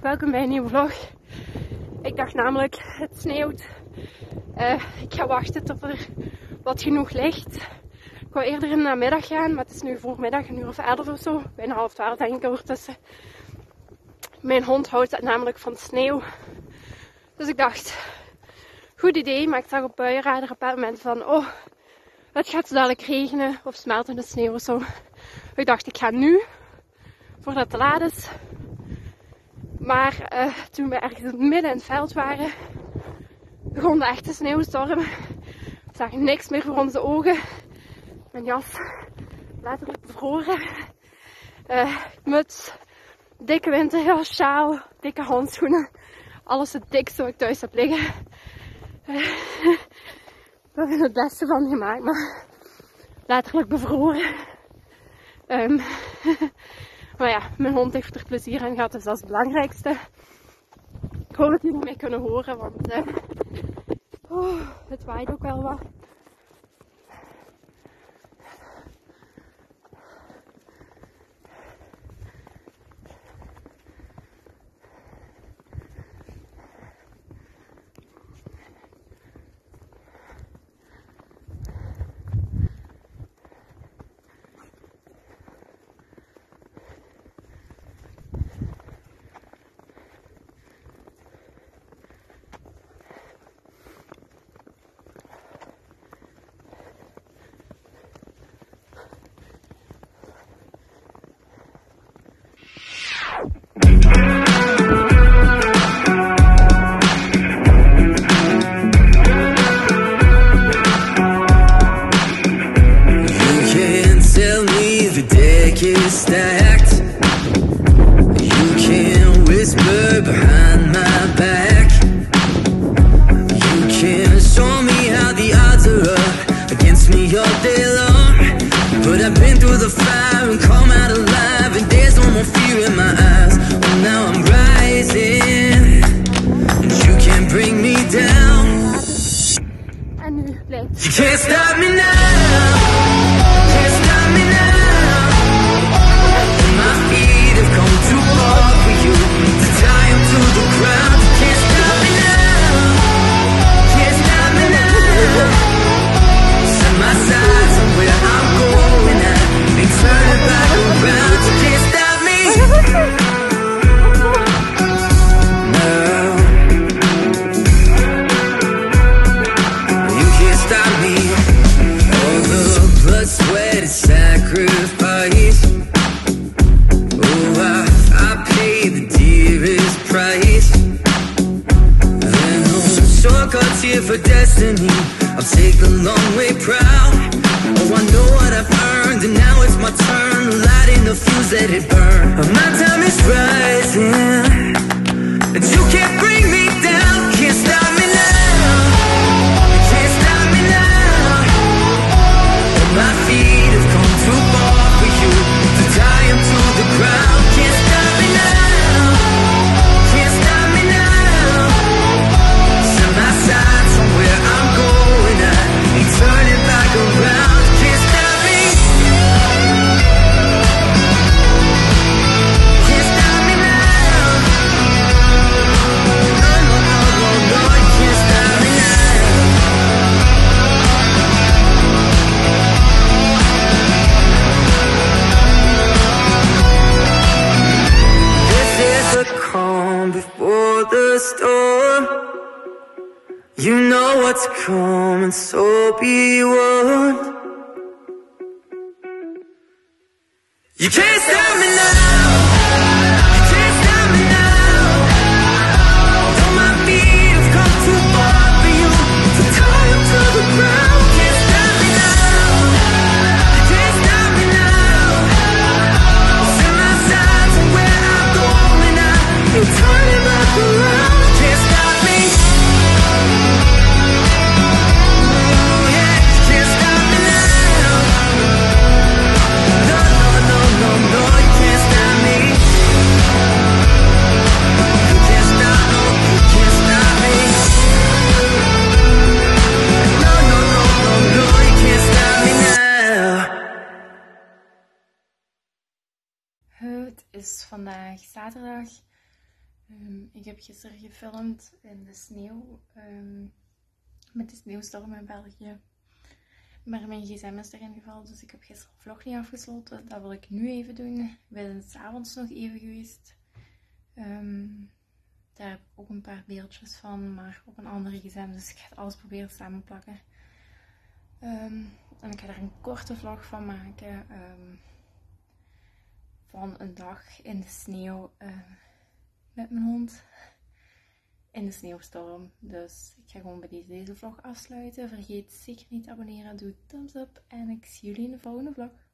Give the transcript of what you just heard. Welkom bij een nieuwe vlog. Ik dacht namelijk, het sneeuwt. Ik ga wachten tot er wat genoeg ligt. Ik wou eerder in de namiddag gaan, maar het is nu voormiddag, 11:30 of zo. Bijna 11:30 denk ik ondertussen. Mijn hond houdt namelijk van sneeuw. Dus ik dacht, goed idee, maar ik zag op Buienraden op het moment van, oh, het gaat zo dadelijk regenen of smeltende sneeuw of zo. Ik dacht, ik ga nu, voordat het te laat is. Maar toen we ergens midden in het veld waren, begon de echte sneeuwstorm. We zagen niks meer voor onze ogen. Mijn jas letterlijk bevroren. Muts, dikke winterjas, sjaal, dikke handschoenen. Alles het dikste wat ik thuis heb liggen. We hebben het beste van gemaakt, maar letterlijk bevroren. Maar ja, mijn hond heeft er plezier aan gehad, dus dat is het belangrijkste. Ik hoop dat jullie niet mee kunnen horen, want het waait ook wel wat. You can't stop me now. Can't stop me now. My feet have come too far for you to tie them to the ground. You can't stop me now. Can't stop me now. Set my sights on where I'm going. I've been turning back around. You can't stop me now. Sacrifice. Oh, I pay the dearest price. Then no shortcuts here for destiny. I'll take the long way proud. Oh, I know what I've earned, and now it's my turn. Lighting the fuse, let it burn. But my time is rising, and you can't bring me down. Can't stop me now. My feet have come too far for you to tie them to the ground. Can't stop me now. Can't stop me now. Set my sights on where I'm going. I ain't turning back around. Can't stop me. Can't stop me now. No, no, no, no, no. You can't stop me now. Before the storm, you know what's coming, so be warned. You can't stop me now. You can't stop me now. Though my feet have come too far for you to tie them to the ground. Can't stop me now. You can't stop me now. Set my sights on where I'm going now. You're turning back around. Can't stop me. Oh yeah, you can't stop me now. No, no, no, no, no, you can't stop me. You can't stop, no, you can't stop me. No, no, no, no, no, you can't stop me now. Het is vandaag zaterdag. Ik heb gisteren gefilmd in de sneeuw, met de sneeuwstorm in België. Maar mijn gsm is erin gevallen, dus ik heb gisteren de vlog niet afgesloten. Dat wil ik nu even doen. Ik ben 's avonds nog even geweest. Daar heb ik ook een paar beeldjes van, maar op een andere gsm. Dus ik ga alles proberen samen plakken. En ik ga daar een korte vlog van maken. Van een dag in de sneeuw met mijn hond. In de sneeuwstorm. Dus ik ga gewoon bij deze vlog afsluiten. Vergeet zeker niet te abonneren. Doe thumbs up. En ik zie jullie in de volgende vlog.